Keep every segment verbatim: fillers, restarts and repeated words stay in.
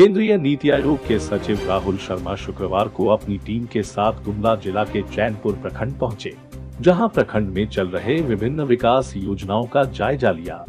केंद्रीय नीति आयोग के सचिव राहुल शर्मा शुक्रवार को अपनी टीम के साथ गुमला जिला के चैनपुर प्रखंड पहुंचे, जहां प्रखंड में चल रहे विभिन्न विकास योजनाओं का जायजा लिया।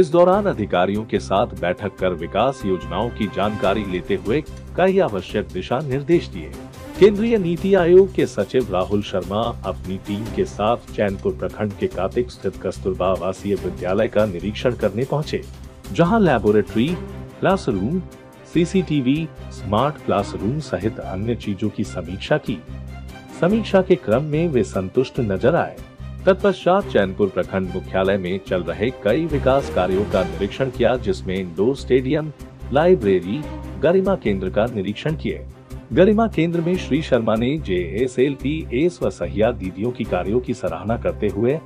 इस दौरान अधिकारियों के साथ बैठक कर विकास योजनाओं की जानकारी लेते हुए कई आवश्यक दिशा निर्देश दिए। केंद्रीय नीति आयोग के सचिव राहुल शर्मा अपनी टीम के साथ चैनपुर प्रखंड के कातिक स्थित कस्तूरबा आवासीय विद्यालय का निरीक्षण करने पहुंचे, जहां laboratory, classroom, CCTV, smart classroom सहित अन्य चीजों की समीक्षा की। समीक्षा के क्रम में वे संतुष्ट नजर आए। तत्पश्चात चैनपुर प्रखंड मुख्यालय में चल रहे कई विकास कार्यों का निरीक्षण किया, जिसमें इंडोर स्टेडियम, लाइब्रेरी, गरिमा केंद्र का निरीक्षण किए। गरिमा केंद्र में श्री शर्मा ने J S L P S व सहिया दीदियों की कार्यों की सराहना करते हुए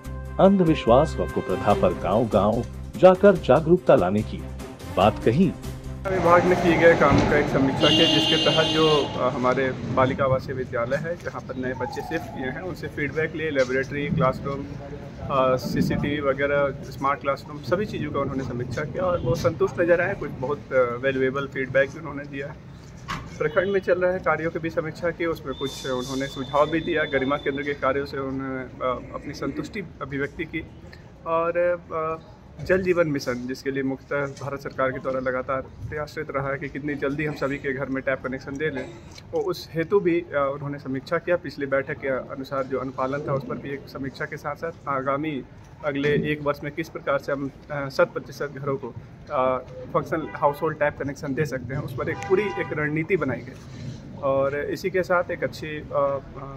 अंधविश्वास व कुप्रथा पर गांव-गांव जाकर जागरूकता लाने की बात कही। विभाग में किए गए काम का एक समीक्षा की, जिसके तहत जो हमारे बालिका आवासीय विद्यालय है, जहाँ पर नए बच्चे शिफ्ट किए हैं, उनसे फीडबैक लिए लेबोरेटरी, क्लासरूम, सीसीटीवी वगैरह, स्मार्ट क्लासरूम सभी चीज़ों का उन्होंने समीक्षा किया और वो संतुष्ट नजर आए। कुछ बहुत वैल्यूएबल फीडबैक भी उन्होंने दिया है। प्रखंड में चल रहे हैं कार्यों की भी समीक्षा की, उसमें कुछ उन्होंने सुझाव भी दिया। गरिमा केंद्र के कार्यों से उन्होंने अपनी संतुष्टि अभिव्यक्ति की और जल जीवन मिशन, जिसके लिए मुख्यतः भारत सरकार के द्वारा लगातार प्रयासरत रहा है कि कितनी जल्दी हम सभी के घर में टैप कनेक्शन दे लें, और उस हेतु भी उन्होंने समीक्षा किया। पिछली बैठक के अनुसार जो अनुपालन था उस पर भी एक समीक्षा के साथ साथ आगामी अगले एक वर्ष में किस प्रकार से हम शत प्रतिशत घरों को functional household tap connection दे सकते हैं, उस पर एक पूरी एक रणनीति बनाई गई। और इसी के साथ एक अच्छी आ, आ,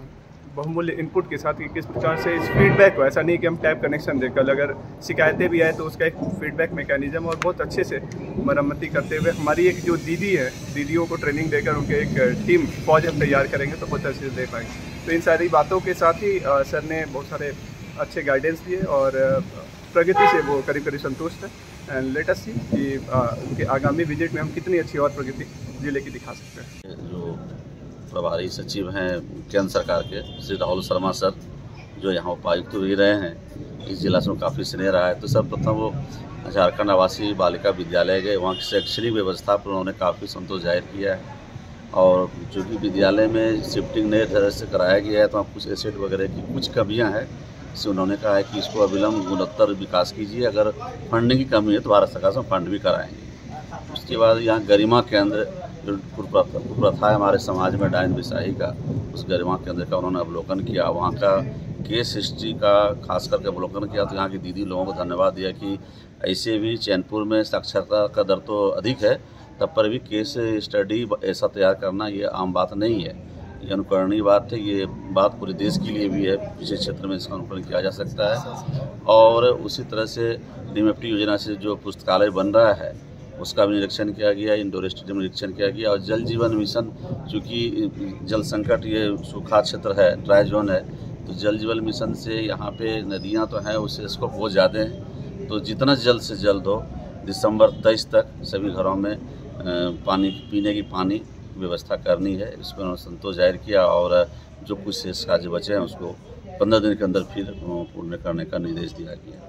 बहुमूल्य इनपुट के साथ कि किस प्रकार से इस फीडबैक को, ऐसा नहीं कि हम टैप कनेक्शन देकर अगर शिकायतें भी आए तो उसका एक फीडबैक मैकेनिज्म और बहुत अच्छे से मरम्मती करते हुए हमारी एक जो दीदी है, दीदियों को ट्रेनिंग देकर उनके एक टीम फौज हम तैयार करेंगे तो बहुत अच्छे से दे पाएंगे। तो इन सारी बातों के साथ ही सर ने बहुत सारे अच्छे गाइडेंस दिए और प्रगति से वो करीब करीब संतुष्ट है। एंड लेट अस सी कि उनके आगामी विजिट में हम कितनी अच्छी और प्रगति जिले की दिखा सकते हैं। जो प्रभारी सचिव हैं केंद्र सरकार के श्री राहुल शर्मा सर, जो यहाँ उपायुक्त भी रहे हैं, इस जिला से काफ़ी स्नेह रहा है। तो सर्वप्रथम वो झारखंड आवासीय बालिका विद्यालय गए, वहाँ की शैक्षणिक व्यवस्था पर उन्होंने काफ़ी संतोष जाहिर किया है। और चूँकि विद्यालय में शिफ्टिंग नए तरह से कराया गया है तो आप कुछ एसेट वगैरह की कुछ कमियाँ हैं, इससे उन्होंने कहा है कि इसको अविलंब गुणोत्तर विकास कीजिए। अगर फंडिंग की कमी है तो भारत सरकार से फंड भी कराएंगे। उसके बाद यहाँ गरिमा केंद्र जो कुप्रथा है हमारे समाज में डायन बिसाही का, उस गरिमा केंद्र का उन्होंने अवलोकन किया। वहाँ का केस हिस्ट्री का खास करके अवलोकन किया। तो यहाँ की दीदी लोगों को धन्यवाद दिया कि ऐसे भी चैनपुर में साक्षरता का दर तो अधिक है, तब पर भी केस स्टडी ऐसा तैयार करना ये आम बात नहीं है, ये अनुकरणीय बात है। ये बात पूरे देश के लिए भी है, विशेष क्षेत्र में इसका अनुकरण किया जा सकता है। और उसी तरह से डीएमएफटी योजना से जो पुस्तकालय बन रहा है उसका भी निरीक्षण किया गया, इंडोर स्टेडियम निरीक्षण किया गया। और जल जीवन मिशन, चूँकि जल संकट ये सूखा क्षेत्र है, ड्राई जोन है, तो जल जीवन मिशन से यहाँ पे नदियाँ तो हैं उससे इसको बहुत ज़्यादा हैं, तो जितना जल्द से जल्द हो दिसंबर तेईस तक सभी घरों में पानी पीने की पानी व्यवस्था करनी है। इस पर उन्होंने संतोष जाहिर किया और जो कुछ शेष कार्य बचे हैं उसको पंद्रह दिन के अंदर फिर पूर्ण करने का निर्देश दिया गया।